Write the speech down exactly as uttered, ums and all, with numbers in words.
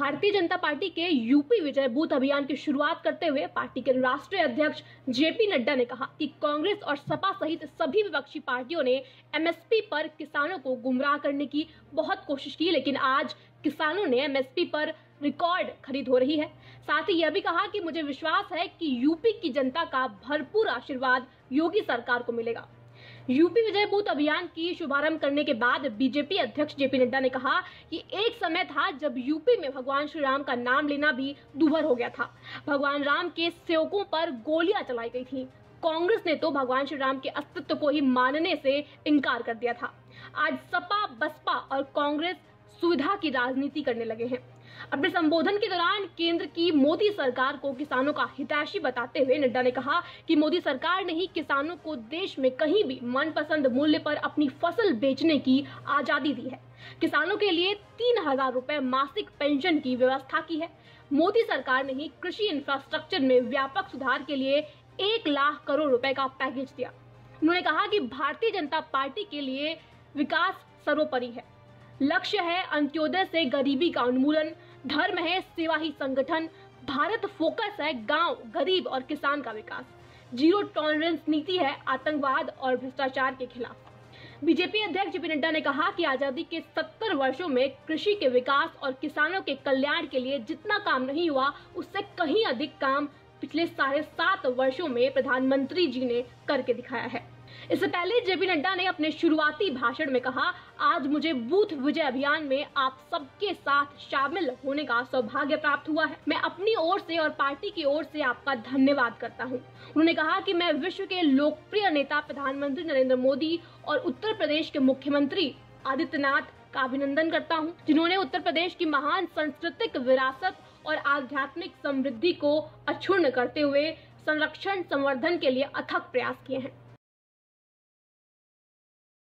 Bharatiya Janata party के UP विजय booth अभियान की शुरुआत करते हुए पार्टी के राष्ट्रीय अध्यक्ष जेपी नड्डा ने कहा कि कांग्रेस और सपा सहित सभी विपक्षी पार्टियों ने एमएसपी पर किसानों को गुमराह करने की बहुत कोशिश की, लेकिन आज किसानों ने एमएसपी पर रिकॉर्ड खरीद हो रही है। साथ ही यह भी कहा कि मुझे विश्वास है कि यूपी की जनता का भरपूर आशीर्वाद योगी सरकार को मिलेगा। यूपी विजय बूथ अभियान की शुभारंभ करने के बाद बीजेपी अध्यक्ष जेपी नड्डा ने कहा कि एक समय था जब यूपी में भगवान श्री राम का नाम लेना भी दूभर हो गया था। भगवान राम के सेवकों पर गोलियां चलाई गई थी। कांग्रेस ने तो भगवान श्री राम के अस्तित्व को ही मानने से इनकार कर दिया था। आज सपा, बसपा और कांग्रेस सुविधा की राजनीति करने लगे हैं। अपने संबोधन के दौरान केंद्र की मोदी सरकार को किसानों का हितैषी बताते हुए नड्डा ने कहा कि मोदी सरकार ने ही किसानों को देश में कहीं भी मनपसंद मूल्य पर अपनी फसल बेचने की आजादी दी है। किसानों के लिए तीन हजार रुपए मासिक पेंशन की व्यवस्था की है। मोदी सरकार ने ही कृषि इंफ्रास्ट्रक्चर में व्यापक सुधार के लिए एक लाख करोड़ रुपए का पैकेज दिया। उन्होंने कहा कि भारतीय जनता पार्टी के लिए विकास सर्वोपरि है। लक्ष्य है अंत्योदय से गरीबी का उन्मूलन, धर्म है सेवा ही संगठन, भारत फोकस है गांव, गरीब और किसान का विकास, जीरो टॉलरेंस नीति है आतंकवाद और भ्रष्टाचार के खिलाफ। बीजेपी अध्यक्ष जेपी नड्डा ने कहा कि आजादी के सत्तर वर्षों में कृषि के विकास और किसानों के कल्याण के लिए जितना काम नहीं हुआ, उससे कहीं अधिक काम पिछले साढ़े सात वर्षों में प्रधानमंत्री जी ने करके दिखाया है। इससे पहले जेपी नड्डा ने अपने शुरुआती भाषण में कहा, आज मुझे बूथ विजय अभियान में आप सबके साथ शामिल होने का सौभाग्य प्राप्त हुआ है। मैं अपनी ओर से और पार्टी की ओर से आपका धन्यवाद करता हूं। उन्होंने कहा कि मैं विश्व के लोकप्रिय नेता प्रधानमंत्री नरेंद्र मोदी और उत्तर प्रदेश के मुख्यमंत्री आदित्यनाथ का अभिनंदन करता हूं, जिन्होंने उत्तर प्रदेश की महान सांस्कृतिक विरासत और आध्यात्मिक समृद्धि को अक्षुण्ण करते हुए संरक्षण संवर्धन के लिए अथक प्रयास किए हैं।